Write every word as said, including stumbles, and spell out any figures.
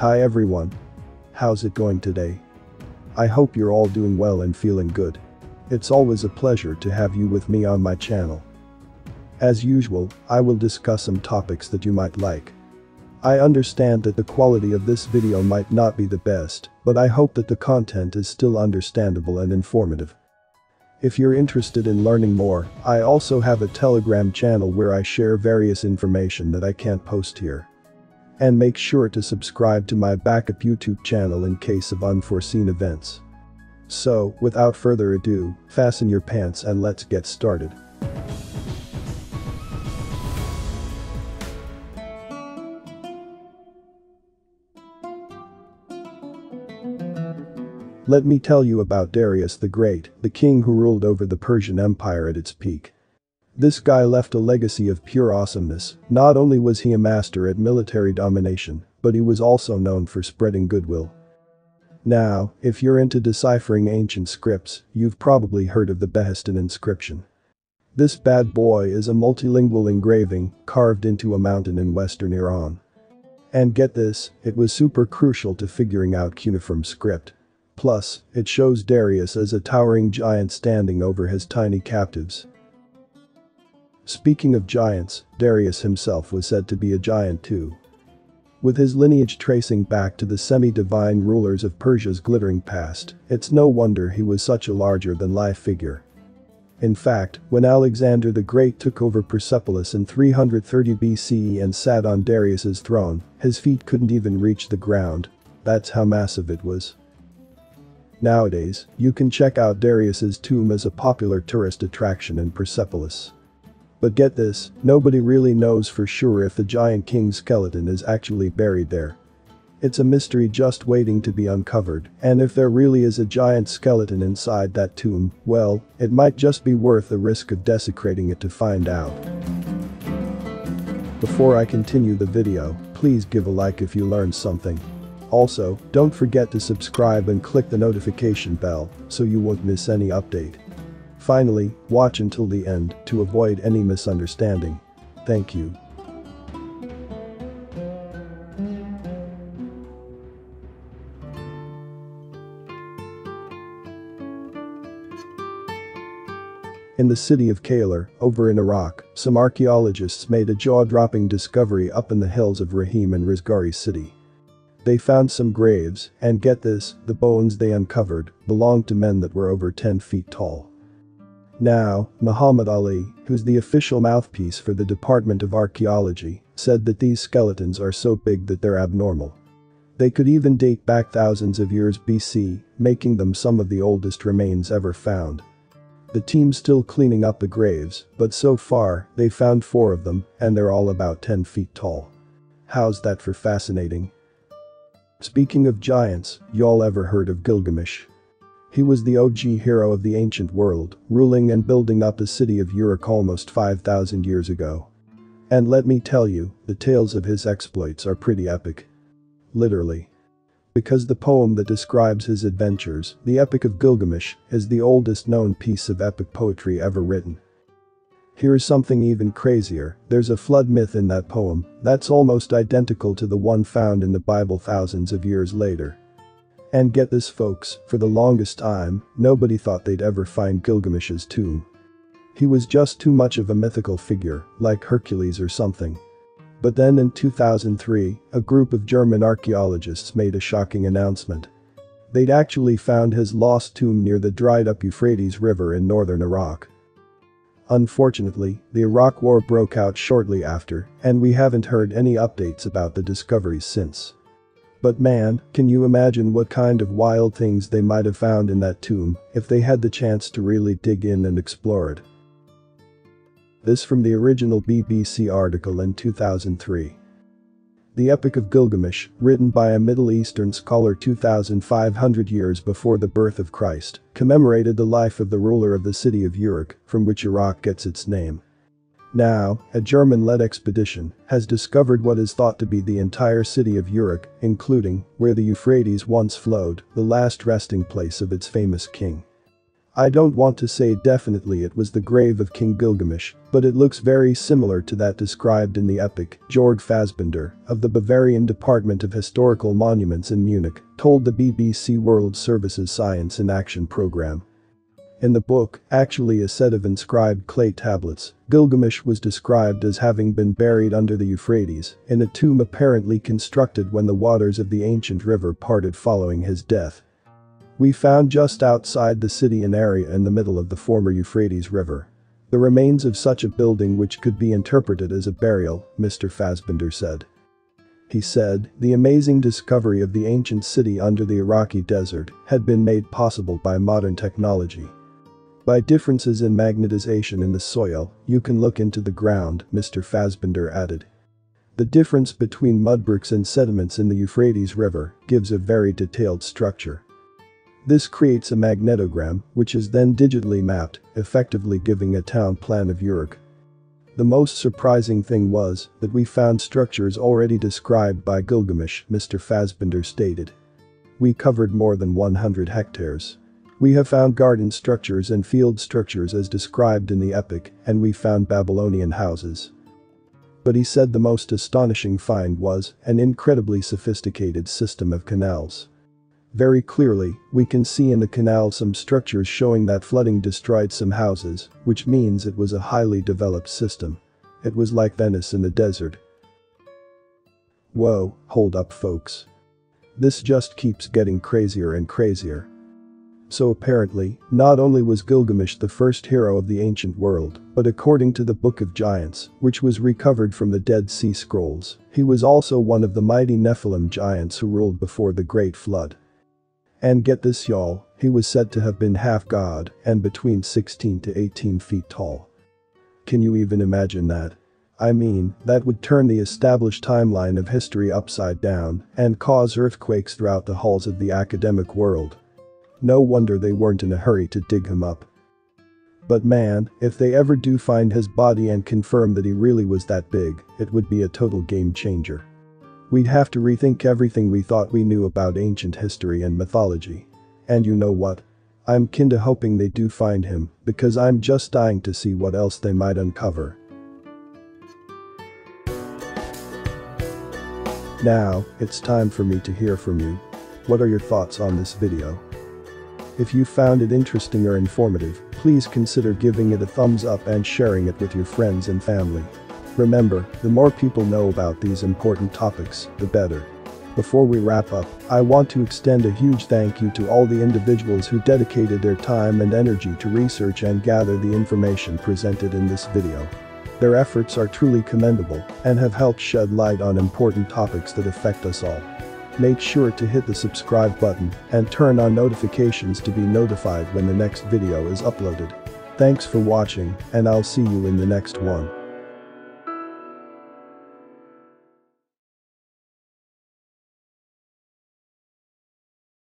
Hi everyone. How's it going today? I hope you're all doing well and feeling good. It's always a pleasure to have you with me on my channel. As usual, I will discuss some topics that you might like. I understand that the quality of this video might not be the best, but I hope that the content is still understandable and informative. If you're interested in learning more, I also have a Telegram channel where I share various information that I can't post here. And make sure to subscribe to my backup YouTube channel in case of unforeseen events. So, without further ado, fasten your pants and let's get started. Let me tell you about Darius the Great, the king who ruled over the Persian Empire at its peak. This guy left a legacy of pure awesomeness. Not only was he a master at military domination, but he was also known for spreading goodwill. Now, if you're into deciphering ancient scripts, you've probably heard of the Behistun inscription. This bad boy is a multilingual engraving carved into a mountain in western Iran. And get this, it was super crucial to figuring out cuneiform script. Plus, it shows Darius as a towering giant standing over his tiny captives. Speaking of giants, Darius himself was said to be a giant too. With his lineage tracing back to the semi-divine rulers of Persia's glittering past, it's no wonder he was such a larger-than-life figure. In fact, when Alexander the Great took over Persepolis in three hundred thirty B C E and sat on Darius's throne, his feet couldn't even reach the ground. That's how massive it was. Nowadays, you can check out Darius's tomb as a popular tourist attraction in Persepolis. But get this, nobody really knows for sure if the giant king's skeleton is actually buried there. It's a mystery just waiting to be uncovered, and if there really is a giant skeleton inside that tomb, well, it might just be worth the risk of desecrating it to find out. Before I continue the video, please give a like if you learned something. Also, don't forget to subscribe and click the notification bell, so you won't miss any update. Finally, watch until the end to avoid any misunderstanding. Thank you. In the city of Kalar, over in Iraq, some archaeologists made a jaw-dropping discovery up in the hills of Rahim and Rizgari city. They found some graves, and get this, the bones they uncovered belonged to men that were over ten feet tall. Now, Muhammad Ali, who's the official mouthpiece for the Department of Archaeology, said that these skeletons are so big that they're abnormal. They could even date back thousands of years B C, making them some of the oldest remains ever found. The team's still cleaning up the graves, but so far, they found four of them, and they're all about ten feet tall. How's that for fascinating? Speaking of giants, y'all ever heard of Gilgamesh? He was the O G hero of the ancient world, ruling and building up the city of Uruk almost five thousand years ago. And let me tell you, the tales of his exploits are pretty epic. Literally. Because the poem that describes his adventures, the Epic of Gilgamesh, is the oldest known piece of epic poetry ever written. Here's something even crazier, there's a flood myth in that poem that's almost identical to the one found in the Bible thousands of years later. And get this folks, for the longest time, nobody thought they'd ever find Gilgamesh's tomb. He was just too much of a mythical figure, like Hercules or something. But then in two thousand three, a group of German archaeologists made a shocking announcement. They'd actually found his lost tomb near the dried-up Euphrates River in northern Iraq. Unfortunately, the Iraq War broke out shortly after, and we haven't heard any updates about the discoveries since. But man, can you imagine what kind of wild things they might have found in that tomb if they had the chance to really dig in and explore it? This from the original B B C article in two thousand three. The Epic of Gilgamesh, written by a Middle Eastern scholar two thousand five hundred years before the birth of Christ, commemorated the life of the ruler of the city of Uruk, from which Iraq gets its name. Now, a German-led expedition has discovered what is thought to be the entire city of Uruk, including where the Euphrates once flowed, the last resting place of its famous king. I don't want to say definitely it was the grave of King Gilgamesh, but it looks very similar to that described in the epic. Georg Fassbinder, of the Bavarian Department of Historical Monuments in Munich, told the B B C World Service's Science in Action program. In the book, actually a set of inscribed clay tablets, Gilgamesh was described as having been buried under the Euphrates, in a tomb apparently constructed when the waters of the ancient river parted following his death. We found just outside the city an area in the middle of the former Euphrates River. The remains of such a building which could be interpreted as a burial, Mister Fassbinder said. He said, the amazing discovery of the ancient city under the Iraqi desert had been made possible by modern technology. By differences in magnetization in the soil, you can look into the ground, Mister Fassbinder added. The difference between mud bricks and sediments in the Euphrates River gives a very detailed structure. This creates a magnetogram, which is then digitally mapped, effectively giving a town plan of Uruk. The most surprising thing was that we found structures already described by Gilgamesh, Mister Fassbinder stated. We covered more than one hundred hectares. We have found garden structures and field structures as described in the epic, and we found Babylonian houses. But he said the most astonishing find was an incredibly sophisticated system of canals. Very clearly, we can see in the canal some structures showing that flooding destroyed some houses, which means it was a highly developed system. It was like Venice in the desert. Whoa, hold up folks. This just keeps getting crazier and crazier. So apparently, not only was Gilgamesh the first hero of the ancient world, but according to the Book of Giants, which was recovered from the Dead Sea Scrolls, he was also one of the mighty Nephilim giants who ruled before the Great Flood. And get this y'all, he was said to have been half-god and between sixteen to eighteen feet tall. Can you even imagine that? I mean, that would turn the established timeline of history upside down and cause earthquakes throughout the halls of the academic world. No wonder they weren't in a hurry to dig him up. But man, if they ever do find his body and confirm that he really was that big, it would be a total game changer. We'd have to rethink everything we thought we knew about ancient history and mythology. And you know what? I'm kinda hoping they do find him, because I'm just dying to see what else they might uncover. Now, it's time for me to hear from you. What are your thoughts on this video? If you found it interesting or informative, please consider giving it a thumbs up and sharing it with your friends and family. Remember, the more people know about these important topics, the better. Before we wrap up, I want to extend a huge thank you to all the individuals who dedicated their time and energy to research and gather the information presented in this video. Their efforts are truly commendable and have helped shed light on important topics that affect us all. Make sure to hit the subscribe button and turn on notifications to be notified when the next video is uploaded. Thanks for watching, and I'll see you in the next one.